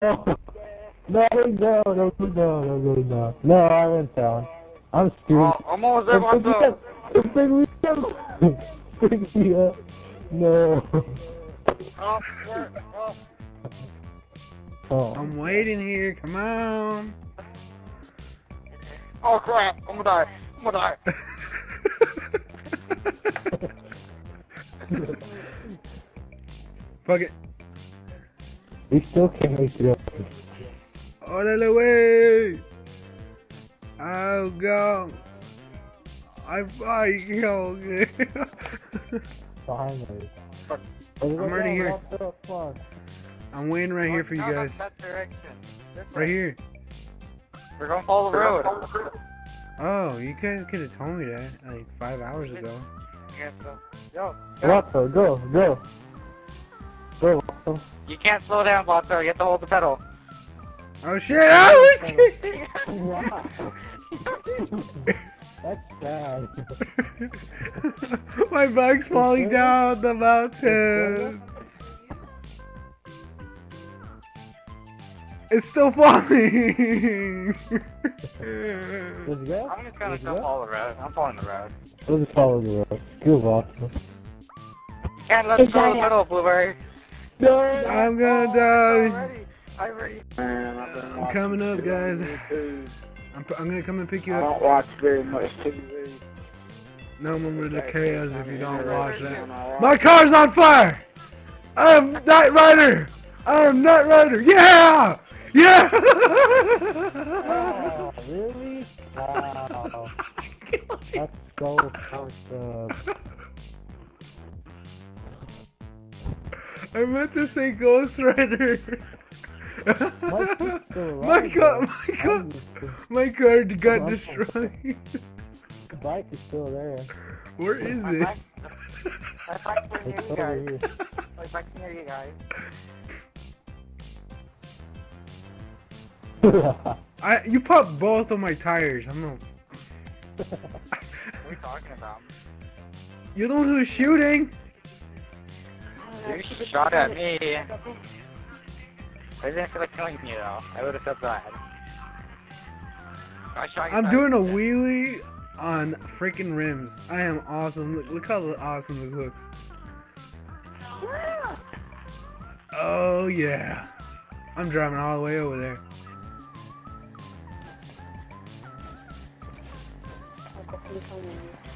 No, I didn't go. No. No, I went down. I'm screwed. I'm almost there myself. Pick me up. No. Oh. I'm waiting here. Come on. Oh crap! I'm gonna die. Fuck it. We still can't make it up. All the way! Oh god! I'm fighting all good. Finally. I'm already here. I'm waiting right here for you guys. Right here. We're gonna follow the road. Oh, you guys could have told me that like 5 hours ago. I guess so. Yo, go. Go. You can't slow down, Lotso. You have to hold the pedal. Oh shit! Oh shit! That's bad. My bike's falling down the mountain. It's still falling. Go? I'm just gonna follow the road. I'm following the road. We'll just follow the road. Good luck. You can't let us go in the middle, Blueberry. No, I'm gonna die. I'm coming up, guys. I'm gonna come and pick you up. I don't watch very much TV. No moment of chaos if you don't watch that. My car's on fire! I'm Knight Rider! I'm Knight Rider! Yeah! Yeah! Wow, really? Wow. That's so fucked up. I meant to say Ghost Rider. My car got destroyed. The bike is still there. Where is it? My bike's near you guys. My bike's near you guys. You popped both of my tires. I'm not. What are you talking about? You're the one who's shooting. You shot at me. I didn't feel like killing you though. I would have felt bad. I'm doing a wheelie on freaking rims. I am awesome. Look how awesome this looks. Yeah. Oh yeah. I'm driving all the way over there.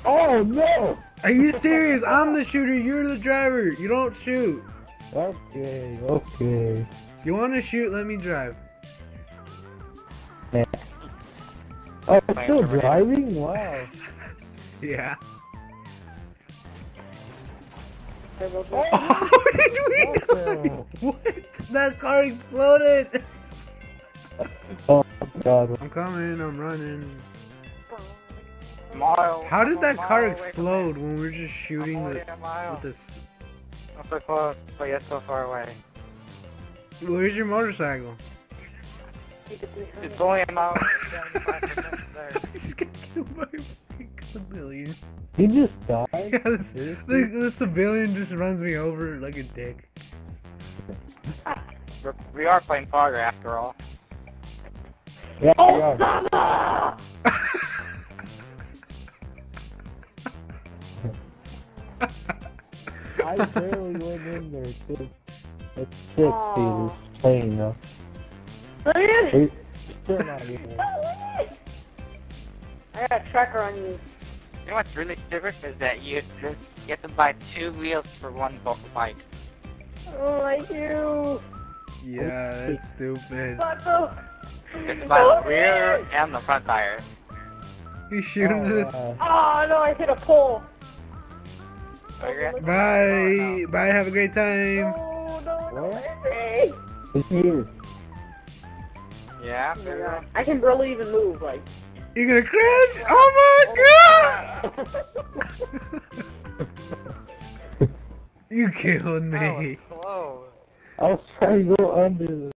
Oh no! Are you serious? I'm the shooter, you're the driver. You don't shoot. Okay, okay. You want to shoot, let me drive. Yeah. Oh, I'm still driving? Wow. Yeah. Oh, did we die? What? That car exploded! Oh god. I'm coming, I'm running. How did that car explode when we were just shooting with this? Not so close, but yet so far away. Where's your motorcycle? It's only a mile. I just got killed by a civilian. He just died? Yeah, the civilian just runs me over like a dick. We are playing Fogger after all. Yeah, oh, I barely went in there, too. That's sick, dude. It's playing, though. It's still not even. I got a tracker on you. You know what's really stupid is that you get to buy 2 wheels for 1 bike. Oh, I do. Yeah, that's stupid. You get to buy the rear and the front tire. You shooting this? Oh, no, I hit a pole. Bye! Bye, have a great time! No, it's you. Yeah? I can barely even move, like... You're gonna crash? Oh my god! You killed me! I was trying to go under the...